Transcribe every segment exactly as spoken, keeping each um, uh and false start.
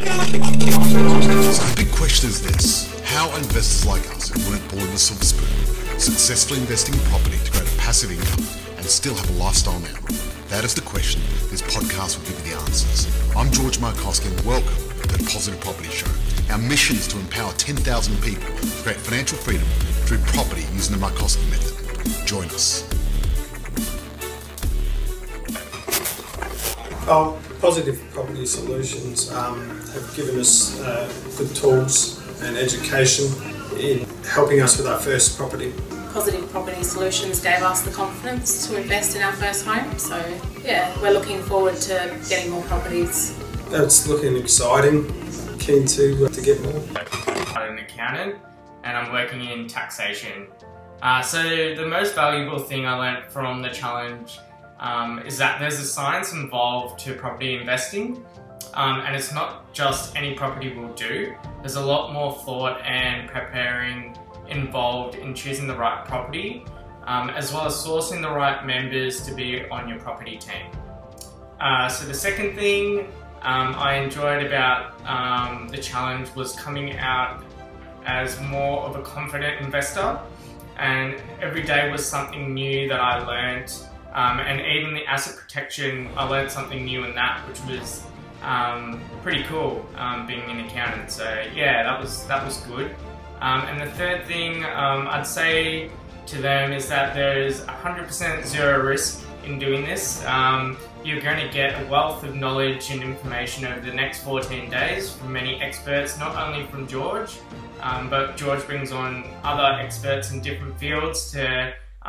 The big question is this: how are investors like us who weren't born with a silver spoon successfully investing in property to create a passive income and still have a lifestyle now? That is the question. This podcast will give you the answers. I'm George Markoski, and welcome to the Positive Property Show. Our mission is to empower ten thousand people to create financial freedom through property using the Markoski method. Join us. Our Positive Property Solutions um, have given us uh, good tools and education in helping us with our first property. Positive Property Solutions gave us the confidence to invest in our first home, so yeah, we're looking forward to getting more properties. It's looking exciting, keen to, uh, to get more. I'm an accountant and I'm working in taxation. Uh, so the most valuable thing I learned from the challenge Um, is that there's a science involved to property investing, um, and it's not just any property will do. There's a lot more thought and preparing involved in choosing the right property, um, as well as sourcing the right members to be on your property team. Uh, so the second thing um, I enjoyed about um, the challenge was coming out as more of a confident investor, and every day was something new that I learned. Um, and even the asset protection, I learned something new in that, which was um, pretty cool, um, being an accountant. So yeah, that was that was good. Um, and the third thing um, I'd say to them is that there is one hundred percent zero risk in doing this. Um, you're going to get a wealth of knowledge and information over the next fourteen days from many experts, not only from George, um, but George brings on other experts in different fields to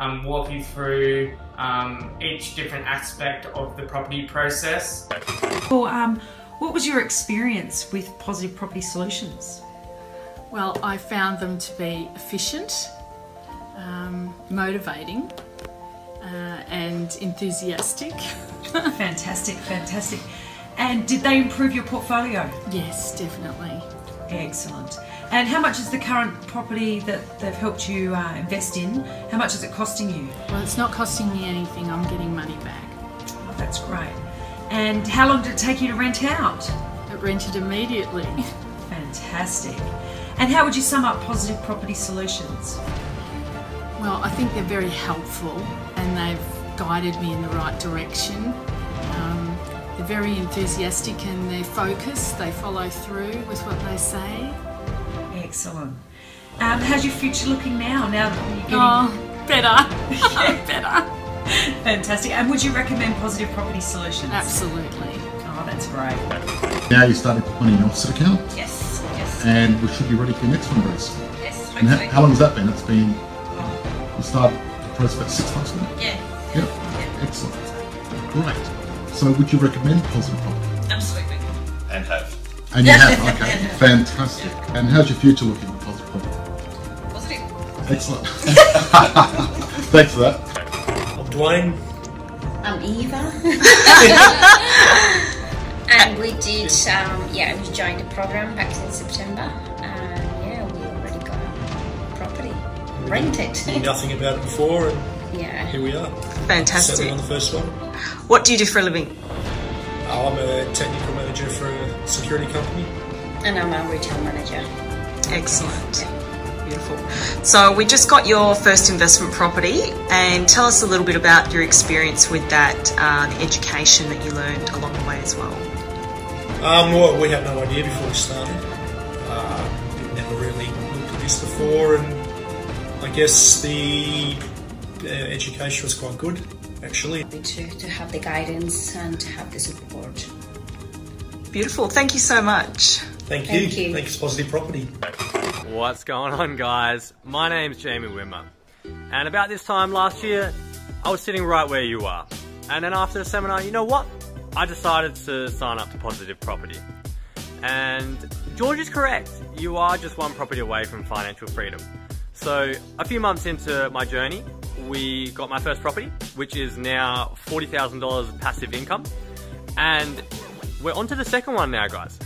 Um, walk you through um, each different aspect of the property process. Well, um, what was your experience with Positive Property Solutions? Well, I found them to be efficient, um, motivating, uh, and enthusiastic. Fantastic, fantastic. And did they improve your portfolio? Yes, definitely. Excellent. And how much is the current property that they've helped you uh, invest in? How much is it costing you? Well, it's not costing me anything. I'm getting money back. Oh, that's great. And how long did it take you to rent out? It rented immediately. Fantastic. And how would you sum up Positive Property Solutions? Well, I think they're very helpful and they've guided me in the right direction. Um, they're very enthusiastic in their focus. They follow through with what they say. Excellent. Um, how's your future looking now? Now that you're getting... Oh, better. Better. Fantastic. And would you recommend Positive Property Solutions? Absolutely. Oh, that's great. Now you started putting money in your offset account? Yes, yes. And we should be ready for your next fundraise? Yes, hopefully. And how, how long has that been? It's been... Oh. We started the process about six months now? Yeah. Yeah. yeah. Excellent. Great. So would you recommend Positive Property? Absolutely. And have. And you have, okay, fantastic. And how's your future looking for Positive Property? Positive. Excellent. Thanks for that. I'm Dwayne. I'm Eva. And we did, um, yeah, we joined a program back in September. And um, yeah, we already got a property. Rent it. Knew nothing about it before, and yeah, here we are. Fantastic. Settling on the first one. What do you do for a living? I'm a technical manager for a security company. And I'm a retail manager. Excellent. Yeah. Beautiful. So we just got your first investment property, and tell us a little bit about your experience with that, uh, the education that you learned along the way as well. Um, well, we had no idea before we started. Uh, we'd never really looked at this before, and I guess the uh, education was quite good. Actually, to, to have the guidance and to have the support. Beautiful. Thank you so much. Thank you. Thank you. Thanks, Positive Property. What's going on, guys? My name's Jamie Wimmer, and about this time last year, I was sitting right where you are. And then after the seminar, you know what? I decided to sign up to Positive Property. And George is correct. You are just one property away from financial freedom. So a few months into my journey, we got my first property, which is now forty thousand dollars passive income. And we're on to the second one now, guys.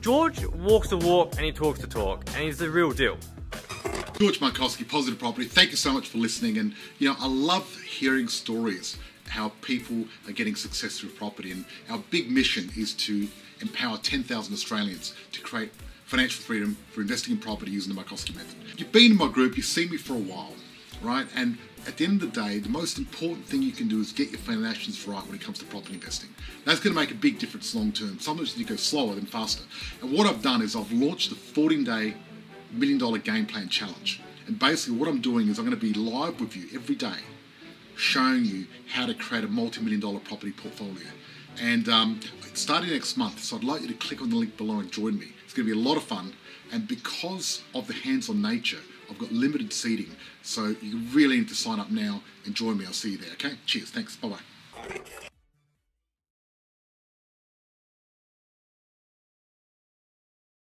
George walks the walk and he talks the talk, and he's the real deal. George Markoski, Positive Property, thank you so much for listening. And you know, I love hearing stories, how people are getting success through property. And our big mission is to empower ten thousand Australians to create financial freedom for investing in property using the Markoski method. You've been in my group, you've seen me for a while, right? And at the end of the day, the most important thing you can do is get your financials right when it comes to property investing. That's going to make a big difference long term. Sometimes you go slower than faster. And what I've done is I've launched the fourteen day million dollar game plan challenge. And basically what I'm doing is I'm going to be live with you every day, showing you how to create a multi-million dollar property portfolio. And um, starting next month, so I'd like you to click on the link below and join me. It's going to be a lot of fun. And because of the hands-on nature, I've got limited seating, so you really need to sign up now and join me. I'll see you there, okay? Cheers, thanks, bye-bye.